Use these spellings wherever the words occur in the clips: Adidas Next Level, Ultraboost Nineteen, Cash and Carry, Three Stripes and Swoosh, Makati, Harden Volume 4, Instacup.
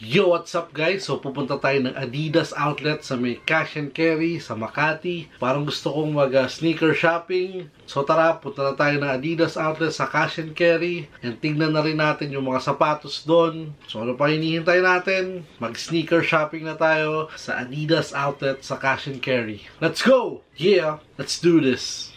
Yo, what's up guys? So pupunta tayo ng Adidas outlet sa may Cash and Carry sa Makati. Parang gusto kong mag-sneaker shopping. So tara, punta na tayo ng Adidas outlet sa Cash and Carry. And tingnan na rin natin yung mga sapatos doon. So ano pa hinihintay natin? Mag-sneaker shopping na tayo sa Adidas outlet sa Cash and Carry. Let's go! Yeah, let's do this!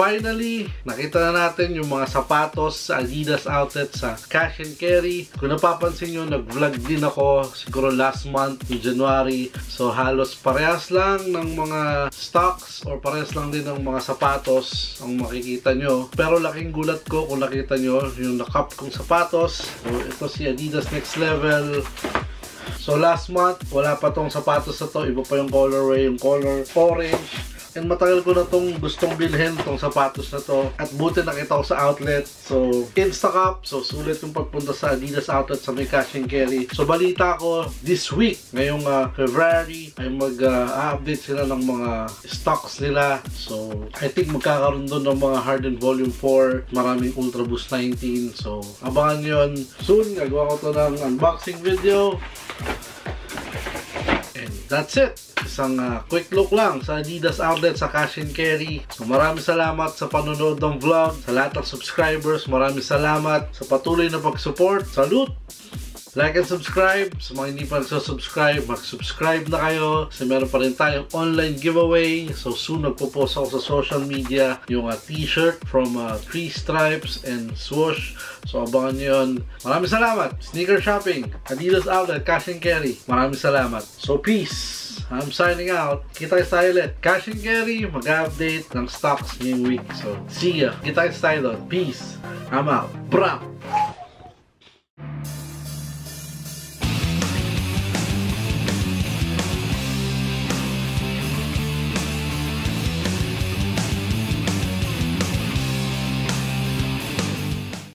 Finally, nakita na natin yung mga sapatos sa Adidas outlet sa Cash and Carry. Kung napapansin nyo, nag-vlog din ako siguro last month in January. So halos parehas lang ng mga stocks or parehas lang din ng mga sapatos ang makikita nyo. Pero laking gulat ko kung nakita nyo yung nakap kong sapatos. So ito si Adidas Next Level. So last month, wala pa tong sapatos na to. Iba pa yung colorway, yung color orange. And matagal ko na tong gustong bilhin tong sapatos na to. At buti nakita ko sa outlet. So, Instacup. So, sulit yung pagpunta sa Adidas outlet sa may Cash and Carry. So, balita ko, this week, ngayong February, ay mag-update sila ng mga stocks nila. So, I think magkakaroon doon ng mga Harden Volume 4. Maraming Ultraboost 19. So, abangan yon. Soon, gagawa ko to ng unboxing video. And that's it. Isang quick look lang sa Adidas outlet sa Cash and Carry. So maraming salamat sa panonood ng vlog. Sa lahat ng subscribers, maraming salamat sa patuloy na pag-support. Salute! Like and subscribe. Sa mga hindi pa nagsasubscribe, mag-subscribe na kayo. Kasi meron pa rin tayong online giveaway. So soon nagpo-post ako sa social media yung t-shirt from Three Stripes and Swoosh. So abangan nyo yun. Maraming salamat! Sneaker shopping, Adidas outlet, Cash and Carry. Maraming salamat. So peace! I'm signing out. Kita tayo ulit. Cash and Carry, mag-update ng stocks ngayong week. So, see ya. Kita tayo ulit. Peace. I'm out. Bra!